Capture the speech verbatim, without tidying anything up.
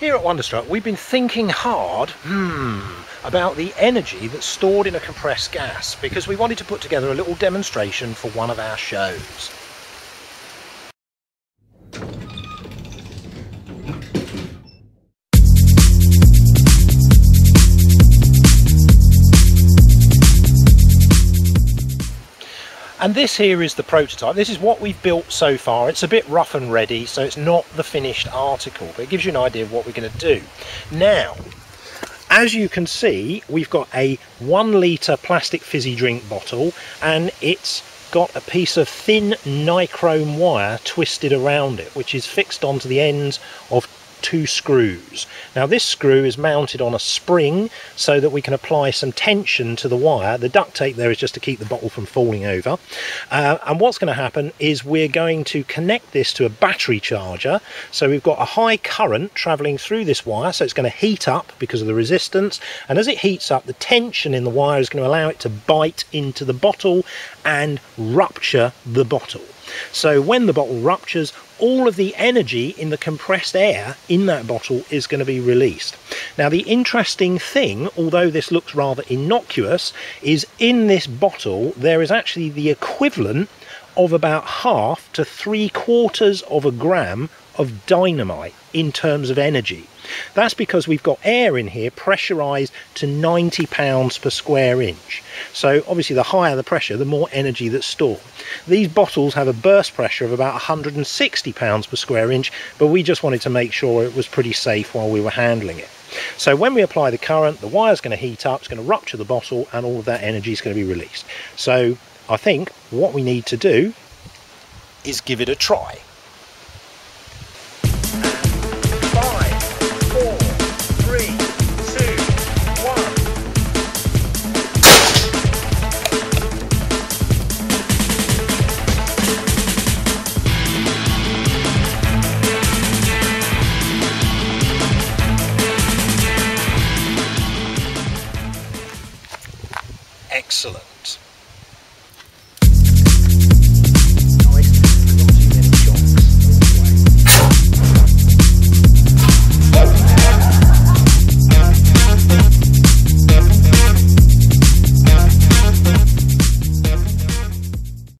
Here at Wonderstruck, we've been thinking hard hmm, about the energy that's stored in a compressed gas, because we wanted to put together a little demonstration for one of our shows. And this here is the prototype. This is what we've built so far. It's a bit rough and ready, so it's not the finished article, but it gives you an idea of what we're going to do. Now, as you can see, we've got a one litre plastic fizzy drink bottle, and it's got a piece of thin nichrome wire twisted around it, which is fixed onto the ends of two screws. Now this screw is mounted on a spring so that we can apply some tension to the wire. The duct tape there is just to keep the bottle from falling over. Uh, and what's going to happen is we're going to connect this to a battery charger. So we've got a high current travelling through this wire, so it's going to heat up because of the resistance. And as it heats up, the tension in the wire is going to allow it to bite into the bottle and rupture the bottle. So when the bottle ruptures, all of the energy in the compressed air in that bottle is going to be released. Now the interesting thing, although this looks rather innocuous, is in this bottle there is actually the equivalent of about half to three quarters of a gram of dynamite in terms of energy. That's because we've got air in here pressurized to ninety pounds per square inch. So obviously the higher the pressure, the more energy that's stored. These bottles have a burst pressure of about one hundred and sixty pounds per square inch, but we just wanted to make sure it was pretty safe while we were handling it. So when we apply the current, the wire's going to heat up, it's going to rupture the bottle, and all of that energy is going to be released. So I think what we need to do is give it a try. Excellent.